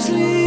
Seriously.